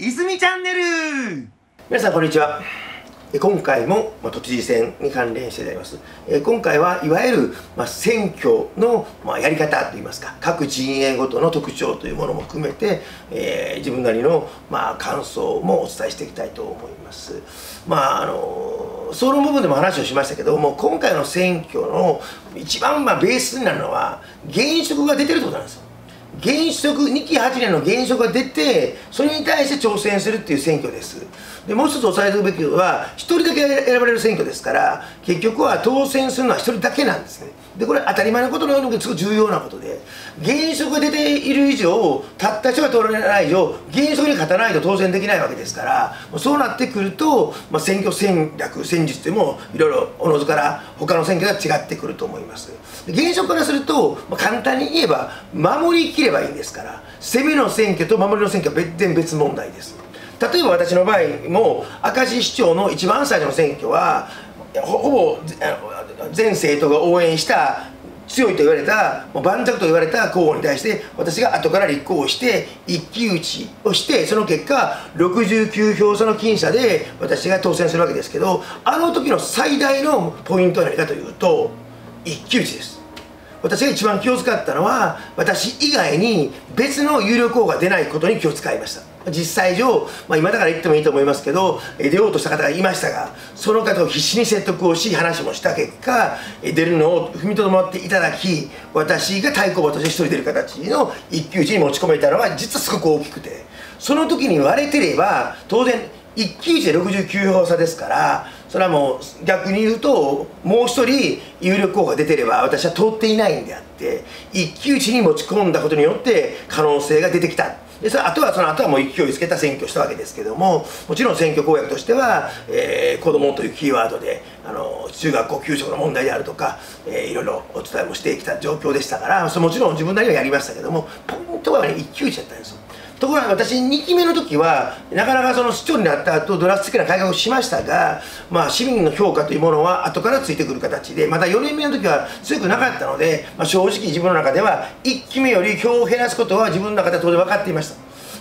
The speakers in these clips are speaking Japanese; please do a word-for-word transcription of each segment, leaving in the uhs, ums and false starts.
いすみチャンネル、皆さんこんにちは。今回も都知事選に関連してであります。今回はいわゆる選挙のやり方といいますか、各陣営ごとの特徴というものも含めて、えー、自分なりのまあ感想もお伝えしていきたいと思います。まああの総論部分でも話をしましたけども、今回の選挙の一番まあベースになるのは現職が出てるってことなんですよ。現職にきはちねんの現職が出て、それに対して挑戦するっていう選挙です。でもう一つ押さえておくべきは、ひとりだけ選ばれる選挙ですから、結局は当選するのはひとりだけなんですね。でこれ当たり前のことのようにすごく重要なことで、現職が出ている以上、たった人が通られない以上、現職に勝たないと当選できないわけですから、そうなってくると、まあ、選挙戦略戦術でもいろいろおのずから他の選挙が違ってくると思います。現職からすると、まあ、簡単に言えば守り切ればいいんですから、攻めの選挙と守りの選挙は全然別問題です。例えば私の場合も、明石市長の一番最初の選挙は ほ, ほぼ全政党が応援した強いと言われた、盤石と言われた候補に対して、私が後から立候補して一騎打ちをして、その結果ろくじゅうきゅうひょうさの僅差で私が当選するわけですけど、あの時の最大のポイントは何かというと、一騎打ちです。私が一番気を使ったのは、私以外に別の有力候補が出ないことに気を使いました。実際上、まあ、今だから言ってもいいと思いますけど、出ようとした方がいましたが、その方を必死に説得をし、話もした結果、出るのを踏みとどまっていただき、私が対抗馬として一人出る形の一騎打ちに持ち込めたのは実はすごく大きくて、その時に割れてれば当然一騎打ちでろくじゅうきゅうひょうさですから、それはもう逆に言うと、もう一人有力候補が出てれば私は通っていないんであって、一騎打ちに持ち込んだことによって可能性が出てきた。でそれあとはその後はもう勢いつけた選挙したわけですけども、もちろん選挙公約としては、えー、子どもというキーワードで、あの中学校給食の問題であるとか、えー、いろいろお伝えもしてきた状況でしたから、それもちろん自分なりにはやりましたけども、ポイントは、ね、一騎打ちだったんですよ。ところが私にきめの時はなかなかその市長になった後ドラスティックな改革をしましたが、まあ、市民の評価というものは後からついてくる形で、またよねんめの時は強くなかったので、まあ、正直自分の中ではいっきめより票を減らすことは自分の中では当然分かっていまし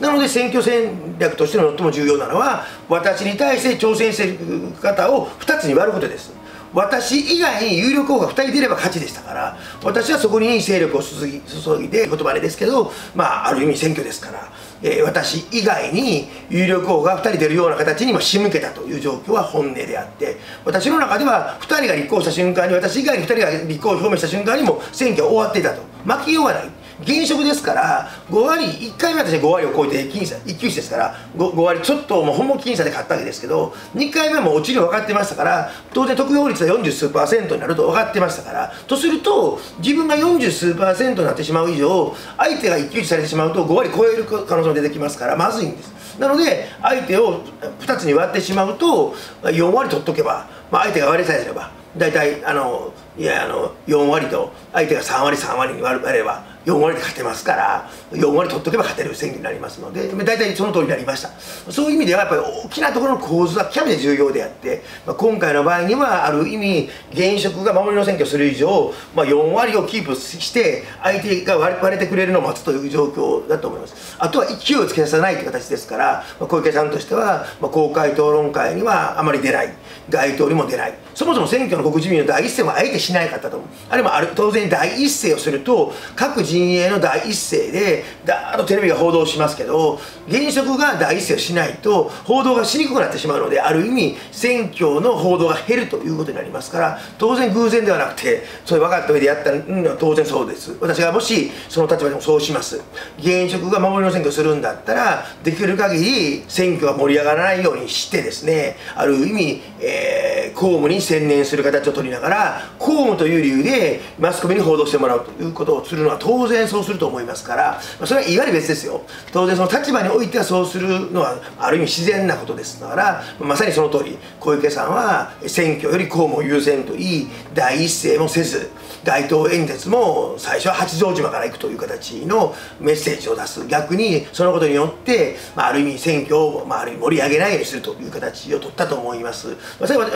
た。なので選挙戦略としての最も重要なのは、私に対して挑戦している方をふたつに割ることです。私以外に有力候補がふたり出れば勝ちでしたから、私はそこに勢力を注ぎ、注いで、言葉あれですけど、まあ、ある意味選挙ですから、えー、私以外に有力候補がふたり出るような形に今仕向けたという状況は本音であって、私の中ではふたりが立候補した瞬間に、私以外にふたりが立候補表明した瞬間にも選挙は終わっていたと。負けようがない現職ですから、ごわり、いっかいめは私はごわりを超えて僅差一騎打ちですから 5, 5割ちょっともうほんの僅差で勝ったわけですけど、にかいめも落ちる分かってましたから、当然得票率がよんじゅうすうパーセントになると分かってましたから、とすると自分がよんじゅうすうパーセントになってしまう以上、相手が一騎打ちされてしまうとごわり超える可能性も出てきますから、まずいんです。なので相手をふたつに割ってしまうと、よんわり取っとけば、まあ、相手が割れさえすれば大体あのいやあのよんわりと、相手がさんわりさんわりに割ればよんわりで勝てますから、よんわり取っとけば勝てる選挙になりますので、大体その通りになりました。そういう意味ではやっぱり大きなところの構図は極めて重要であって、今回の場合にはある意味現職が守りの選挙をする以上、まあ、よんわりをキープして相手が割れてくれるのを待つという状況だと思います。あとは勢いをつけさせないという形ですから、小池さんとしては公開討論会にはあまり出ない、街頭にも出ない、そもそも選挙の告示日の第一声もあえてしなかったと思う。あれもある当然第一声をすると、各自陣営の第一声でだーっとテレビが報道しますけど、現職が第一声をしないと報道がしにくくなってしまうので、ある意味選挙の報道が減るということになりますから、当然偶然ではなくて、それ分かった上でやったのは当然そうです。私がもしその立場でもそうします。現職が守りの選挙をするんだったら、できる限り選挙が盛り上がらないようにしてですね、ある意味、えー、公務に専念する形を取りながら、公務という理由でマスコミに報道してもらうということをするのは当然当然そうすると思いますから、それはいわゆる別ですよ。当然その立場においてはそうするのはある意味自然なことですから、まさにその通り小池さんは選挙より公務を優先といい、第一声もせず街頭演説も最初は八丈島から行くという形のメッセージを出す。逆にそのことによって、まあ、ある意味選挙を、まあ、ある意味盛り上げないようにするという形を取ったと思います。まあ、それは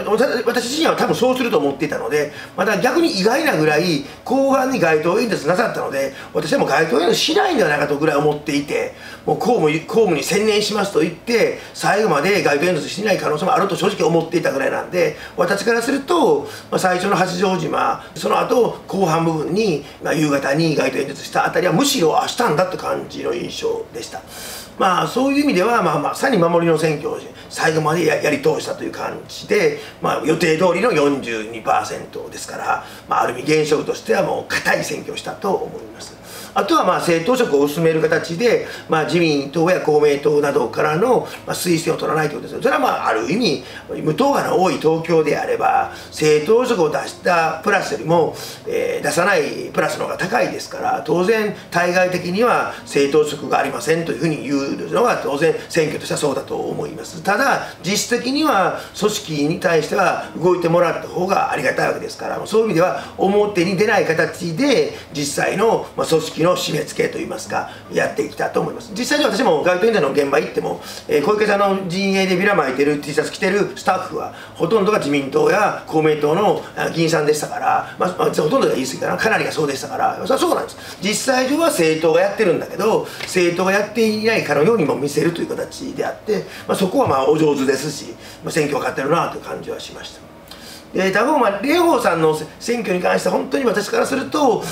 私自身は多分そうすると思っていたので、また逆に意外なぐらい後半に街頭演説なさったので、私はもう街頭演説しないんではないかとぐらい思っていて、もう公務公務に専念しますと言って最後まで街頭演説してない可能性もあると正直思っていたぐらいなんで、私からすると、まあ、最初の八丈島、その後後半部分に、まあ、夕方に街頭演説したあたりはむしろ明日んだって感じの印象でした。まあそういう意味では、まあ、まさに守りの選挙を最後まで や, やり通したという感じで、まあ、予定通りの よんじゅうにパーセント ですから、まあ、ある意味現職としてはもう固い選挙をしたと思います。あとはまあ政党色を薄める形で、まあ、自民党や公明党などからのまあ推薦を取らないということです。それはまあある意味無党派の多い東京であれば政党色を出したプラスよりも、えー、出さないプラスの方が高いですから、当然対外的には政党色がありませんというふうに言うのが当然選挙としてはそうだと思います。ただ実質的には組織に対しては動いてもらった方がありがたいわけですから、そういう意味では表に出ない形で実際のまあ組織の締め付けといいますかやってきたと思います。実際に私も街頭演説の現場行っても、えー、小池さんの陣営でビラ巻いてる T シャツ着てるスタッフはほとんどが自民党や公明党の議員さんでしたから、まあまあ、ほとんどが言い過ぎかな、かなりがそうでしたから、それはそうなんです。実際上は政党がやってるんだけど政党がやっていないかのようにも見せるという形であって、まあ、そこはまあお上手ですし、まあ、選挙分かってるなという感じはしました。で多分まあ蓮舫さんの選挙に関しては本当に私からすると、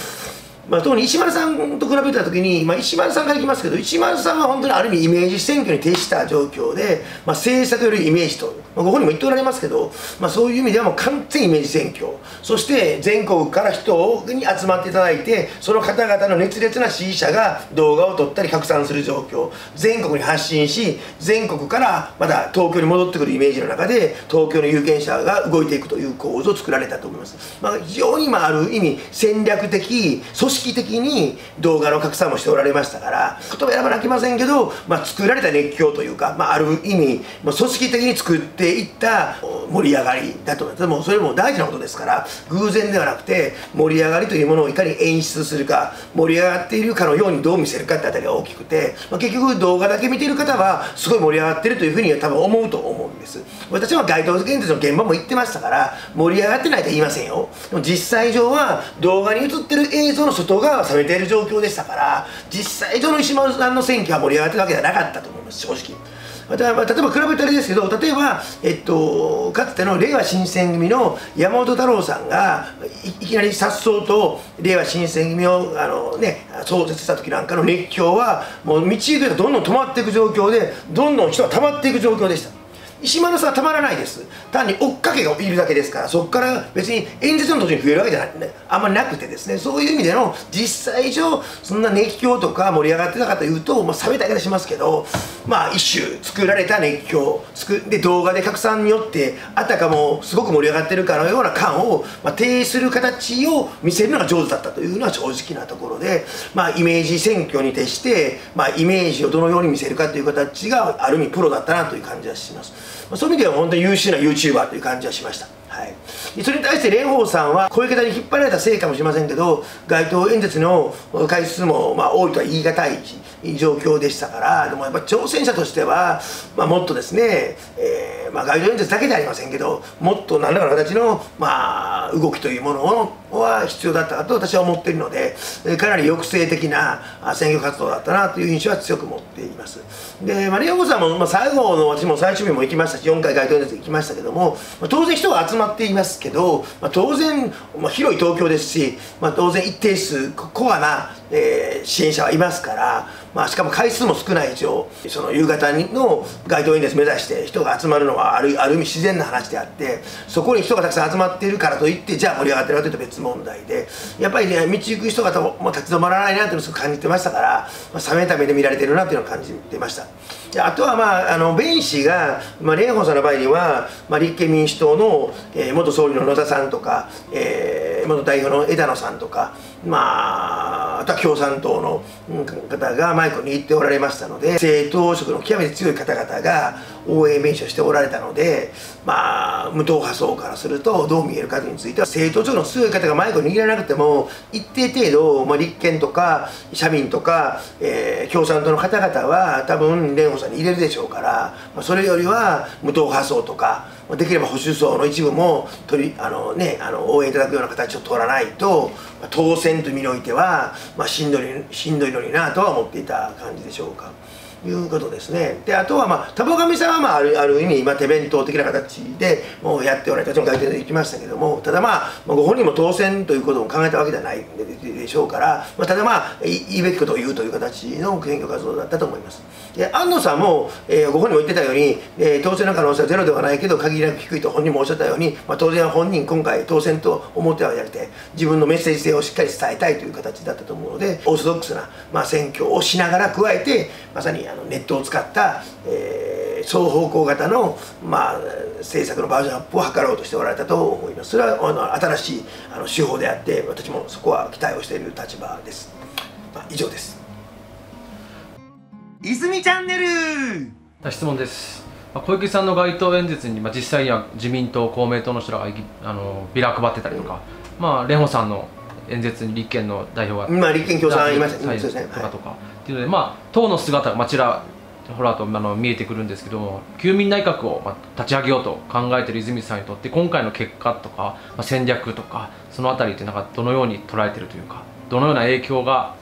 まあ、特に石丸さんと比べたときに、まあ、石丸さんからいきますけど、石丸さんは本当にある意味イメージ選挙に徹した状況で、まあ、政策よりイメージと、まあ、ご本人も言っておられますけど、まあ、そういう意味ではもう完全イメージ選挙、そして全国から人に集まっていただいて、その方々の熱烈な支持者が動画を撮ったり拡散する状況、全国に発信し、全国からまた東京に戻ってくるイメージの中で東京の有権者が動いていくという構図を作られたと思います。まあ、非常に、まあ、ある意味戦略的組織意識的に動画の拡散もしておられましたから、言葉選ばなきませんけど、まあ、作られた熱狂というか、まあ、ある意味組織的に作っていった盛り上がりだと思います。でもそれも大事なことですから、偶然ではなくて盛り上がりというものをいかに演出するか、盛り上がっているかのようにどう見せるかってあたりが大きくて、まあ、結局動画だけ見ている方はすごい盛り上がっているというふうに多分思うと思うんです。私は街頭演説の現場も行ってましたから、盛り上がってないと言いませんよ。でも実際上は動画に映ってる映像の外側冷めている状況でしたから、実際上の石丸さんの選挙は盛り上がっているわけではなかったと思います、正直。また、まあ、例えば比べたらですけど、例えば、えっと、かつてのれいわ新選組の山本太郎さんが い, いきなりさっそうとれいわ新選組をあの、ね、創設した時なんかの熱狂はもう道行くとどんどん止まっていく状況で、どんどん人が溜まっていく状況でした。石丸さんはたまらないです。単に追っかけがいるだけですから、そこから別に演説の途中に増えるわけじゃない、ね、あんまりなくてですね、そういう意味での実際以上そんな熱狂とか盛り上がってたかというと、まあ、冷めたりしますけど、まあ一種作られた熱狂で動画で拡散によってあたかもすごく盛り上がってるかのような感を、まあ、呈する形を見せるのが上手だったというのは正直なところで、まあ、イメージ選挙に徹して、まあ、イメージをどのように見せるかという形がある意味プロだったなという感じはします。そういう意味では本当に優秀な ユーチューバー という感じはしました。はい、それに対して蓮舫さんは小池さんに引っ張られたせいかもしれませんけど、街頭演説の回数もまあ多いとは言い難い状況でしたから、でもやっぱ挑戦者としては、まあ、もっとですね、えーまあ、街頭演説だけではありませんけど、もっと何らかの形の、まあ、動きというものは必要だったと私は思っているので、かなり抑制的な選挙活動だったなという印象は強く持っています。で、まあ、蓮舫さんも、まあ、最後の私も最終日も行きましたし、よんかい街頭演説行きましたけども、まあ、当然人が集まってっていますけど、まあ、当然、まあ、広い東京ですし、まあ、当然一定数コアな、えー、支援者はいますから、まあ、しかも回数も少ない以上、その夕方の街頭演説目指して人が集まるのはある、ある意味自然な話であって、そこに人がたくさん集まっているからといってじゃあ盛り上がってるかというと別問題で、やっぱりね、道行く人がもう立ち止まらないなというのをすごく感じてましたから、まあ、冷めた目で見られてるなというのを感じてました。あとは、まあ、あの弁士が、まあ、蓮舫さんの場合には、まあ、立憲民主党の、えー、元総理の野田さんとか、えー、元代表の枝野さんとか、まあ、あとは共産党の方がマイクに行っておられましたので、政党色の極めて強い方々が応援弁償しておられたので、まあ、無党派層からするとどう見えるかについては、政党色の強い方がマイクを握らなくても一定程度、まあ、立憲とか社民とか、えー、共産党の方々は多分蓮舫さんに入れるでしょうから、まあ、それよりは無党派層とか、できれば保守層の一部も取りあの、ね、あの応援いただくような形を取らないと、まあ、当選という意味においては、まあ、しんどい、しんどいのになとは思っていた感じでしょうか。いうことですね。で、あとはまあ田母神さんはまあある、ある意味今手弁当的な形でもうやっておられたというのが出てきましたけども、ただまあご本人も当選ということを考えたわけではないでしょうから、まあ、ただまあ言いべきことを言うという形の選挙活動だったと思います。で、安野さんも、えー、ご本人も言ってたように、えー、当選の可能性はゼロではないけど限りなく低いと本人もおっしゃったように、まあ、当然本人今回当選と思ってはやれて自分のメッセージ性をしっかり伝えたいという形だったと思うので、オーソドックスな、まあ、選挙をしながら加えてまさにあのネットを使った、えー、双方向型の、まあ、政策のバージョンアップを図ろうとしておられたと思います。それはあの新しいあの手法であって、私もそこは期待をしている立場です。まあ、以上です。泉チャンネル質問です。小池さんの街頭演説に、まあ、実際には自民党公明党の人らがあのビラ配ってたりとか、うん、まあ、蓮舫さんの演説に立憲の代表が、まあ、立憲共産いましたね、とかとかっていうので、まあ、党の姿が、まあ、ちらほらとあの見えてくるんですけども、休眠内閣を、まあ、立ち上げようと考えている泉さんにとって、今回の結果とか、まあ、戦略とかそのあたりってなんかどのように捉えてるというか、どのような影響が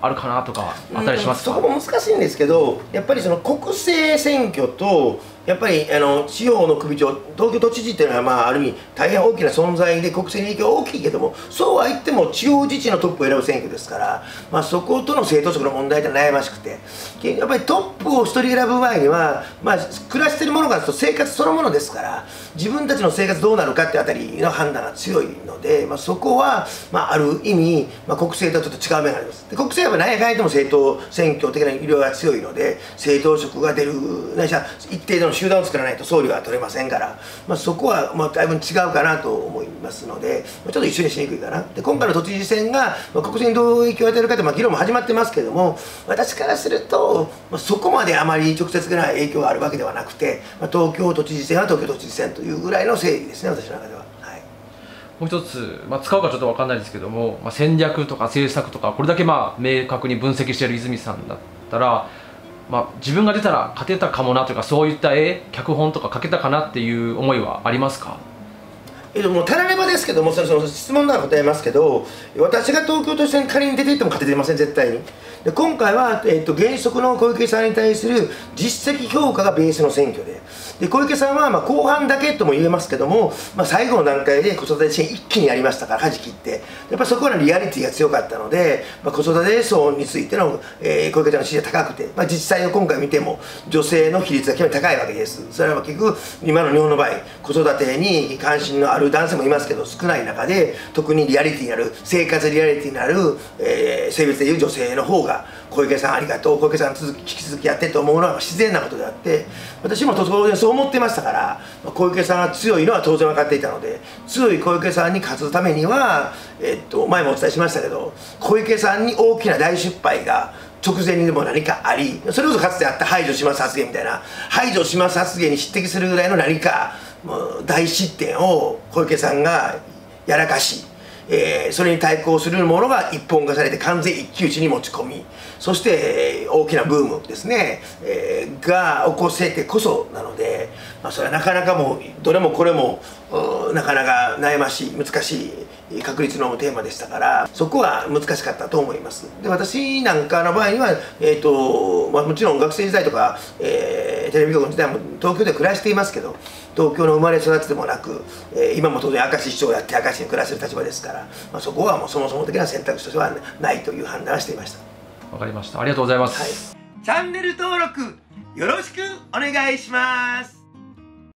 あるかなとかあったりしますか？うん、そこも難しいんですけど、やっぱりその国政選挙とやっぱりあの地方の首長、東京都知事っていうのは、まあ、ある意味大変大きな存在で国政に影響大きいけども、そうは言っても地方自治のトップを選ぶ選挙ですから、まあ、そことの政党色の問題って悩ましくて、やっぱりトップを一人選ぶ場合には、まあ、暮らしてるものからすると生活そのものですから、自分たちの生活どうなるかってあたりの判断が強いので、まあ、そこは、まあ、ある意味、まあ、国政とはちょっと違う面があります。で、国政は何やかんやでも政党選挙的な色が強いので、政党色が出るないしは一定の集団を作らないと総理は取れませんから、まあ、そこはまあだいぶ違うかなと思いますので、ちょっと一緒にしにくいかな。で、今回の都知事選が国政にどう影響を与えるかって、まあ議論も始まってますけども、私からすると、まあ、そこまであまり直接的な影響があるわけではなくて、まあ、東京都知事選は東京都知事選というぐらいの整理ですね、私の中では。はい、もう一つ、まあ、使うかちょっと分かんないですけども、まあ、戦略とか政策とかこれだけまあ明確に分析している泉さんだったら、まあ、自分が出たら勝てたかもなというか、そういった絵脚本とか書けたかなっていう思いはありますか？えっと、もうたらればですけども、そのその質問なら答えますけど、私が東京都知事に仮に出ていっても勝ててません、絶対に。で、今回は、えっと、現職の小池さんに対する実績評価がベースの選挙で、で小池さんはまあ後半だけとも言えますけども、まあ、最後の段階で子育て支援一気にやりましたから、舵切って、やっぱそこのリアリティが強かったので、まあ、子育て層についての、えー、小池さんの支持が高くて、まあ、実際を今回見ても女性の比率が極めて高いわけです。それは結局今の日本の場合、子育てに関心のある男性もいますけど少ない中で、特にリアリティになる生活リアリティになる、えー、性別でいう女性の方が「小池さんありがとう、小池さん続き引き続きやって」と思うのは自然なことであって、私も当然そう思ってましたから、小池さんが強いのは当然分かっていたので、強い小池さんに勝つためには、えっと前もお伝えしましたけど、小池さんに大きな大失敗が直前にでも何かあり、それこそかつてあった排除します発言みたいな、排除します発言に匹敵するぐらいの何かもう大失点を小池さんがやらかし、えー、それに対抗するものが一本化されて完全一騎打ちに持ち込み、そして、えー、大きなブームですね、えー、が起こせてこそなので、まあ、それはなかなかもうどれもこれもなかなか悩ましい難しい確率のテーマでしたから、そこは難しかったと思います。で、私なんかの場合には、えーとまあ、もちろん学生時代とか、えー、テレビ局時代も東京で暮らしていますけど、東京の生まれ育ちでもなく、えー、今も当然明石市長をやって明石に暮らしている立場ですから、まあ、そこはもうそもそも的な選択肢としてはないという判断はしていました。わかりました。ありがとうございます。はい、チャンネル登録よろしくお願いします。